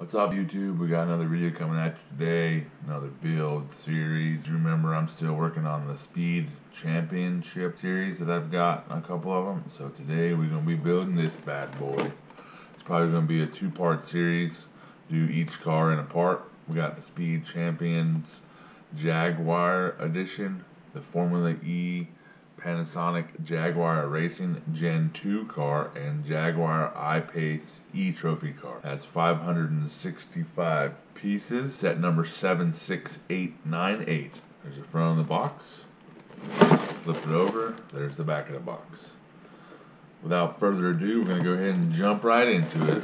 What's up, YouTube? We got another video coming at you today, another build series. Remember, I'm still working on the Speed Championship series that I've got, a couple of them. So today we're going to be building this bad boy. It's probably going to be a two-part series, do each car in a part. We got the Speed Champions Jaguar Edition, the Formula E Panasonic Jaguar Racing Gen 2 car, and Jaguar I-Pace E-Trophy car. That's 565 pieces, set number 76898. There's the front of the box. Flip it over, there's the back of the box. Without further ado, we're going to go ahead and jump right into it.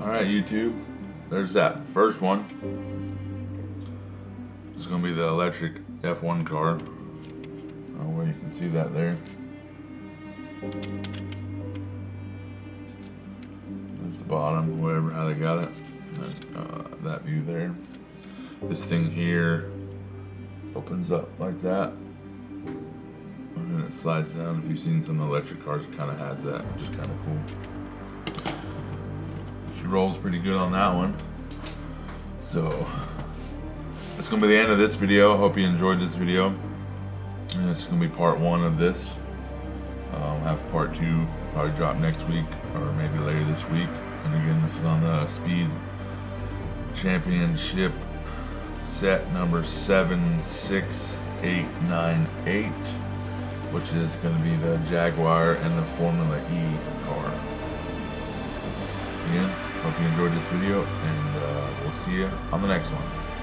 Alright YouTube, there's that first one. It's gonna be the electric F1 car. Oh, well, you can see that there. There's the bottom, whatever, how they got it. There's that view there. This thing here opens up like that, and then it slides down. If you've seen some electric cars, it kind of has that, which is kind of cool. She rolls pretty good on that one. So that's gonna be the end of this video. Hope you enjoyed this video. And it's gonna be part one of this. Have part two probably drop next week or maybe later this week. And again, this is on the Speed Championship set number 76898, which is going to be the Jaguar and the Formula E car. Again, hope you enjoyed this video, and we'll see you on the next one.